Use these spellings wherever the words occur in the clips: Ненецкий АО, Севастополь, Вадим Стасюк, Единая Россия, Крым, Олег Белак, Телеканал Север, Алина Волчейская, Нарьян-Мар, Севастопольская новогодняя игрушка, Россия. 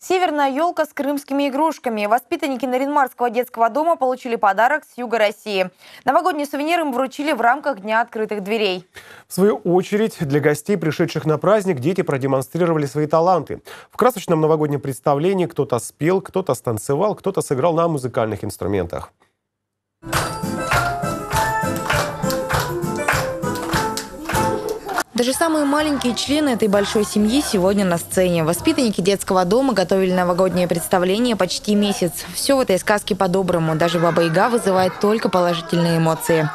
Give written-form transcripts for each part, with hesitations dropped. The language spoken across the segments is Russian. Северная елка с крымскими игрушками. Воспитанники Нарьян-Марского детского дома получили подарок с юга России. Новогодние сувениры им вручили в рамках Дня открытых дверей. В свою очередь, для гостей, пришедших на праздник, дети продемонстрировали свои таланты. В красочном новогоднем представлении кто-то спел, кто-то станцевал, кто-то сыграл на музыкальных инструментах. Даже самые маленькие члены этой большой семьи сегодня на сцене. Воспитанники детского дома готовили новогоднее представление почти месяц. Все в этой сказке по-доброму. Даже Баба-Яга вызывает только положительные эмоции.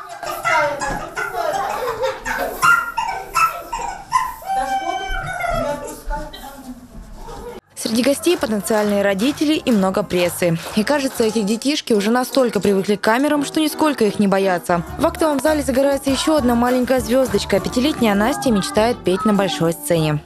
Среди гостей потенциальные родители и много прессы. И кажется, эти детишки уже настолько привыкли к камерам, что нисколько их не боятся. В актовом зале загорается еще одна маленькая звездочка. Пятилетняя Настя мечтает петь на большой сцене.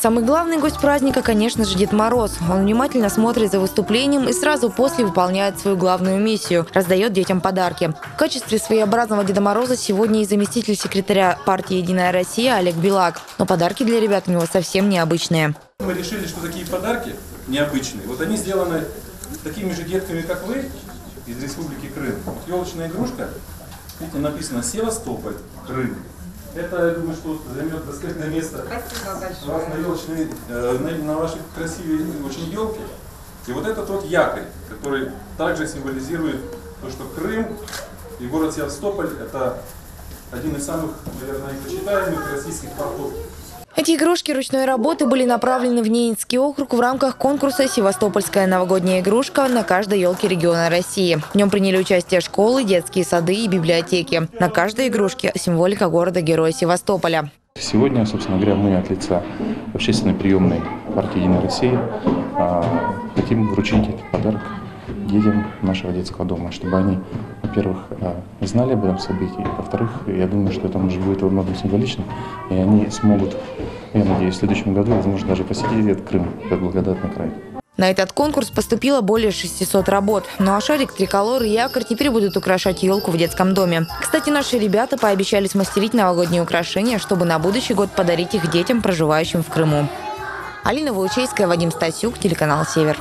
Самый главный гость праздника, конечно же, Дед Мороз. Он внимательно смотрит за выступлением и сразу после выполняет свою главную миссию – раздает детям подарки. В качестве своеобразного Деда Мороза сегодня и заместитель секретаря партии «Единая Россия» Олег Белак. Но подарки для ребят у него совсем необычные. Мы решили, что такие подарки необычные. Вот они сделаны такими же детками, как вы, из Республики Крым. Вот елочная игрушка, видите, написано «Севастополь, Крым». Это, я думаю, что займет доскональное место у вас на вашей красивой очень елке. И вот это тот якорь, который также символизирует то, что Крым и город Севастополь – это один из самых, наверное, почитаемых российских портов. Эти игрушки ручной работы были направлены в Ненецкий округ в рамках конкурса «Севастопольская новогодняя игрушка» на каждой елке региона России. В нем приняли участие школы, детские сады и библиотеки. На каждой игрушке символика города-героя Севастополя. Сегодня, собственно говоря, мы от лица общественной приемной партии «Единая Россия» хотим вручить этот подарок детям нашего детского дома, чтобы они, во-первых, знали об этом событии, во-вторых, я думаю, что это уже будет во многом символично, и они смогут, я надеюсь, в следующем году, возможно, даже посетить этот Крым, этот благодатный край. На этот конкурс поступило более 600 работ. Ну а шарик, триколор и якорь теперь будут украшать елку в детском доме. Кстати, наши ребята пообещали смастерить новогодние украшения, чтобы на будущий год подарить их детям, проживающим в Крыму. Алина Волчейская, Вадим Стасюк, телеканал «Север».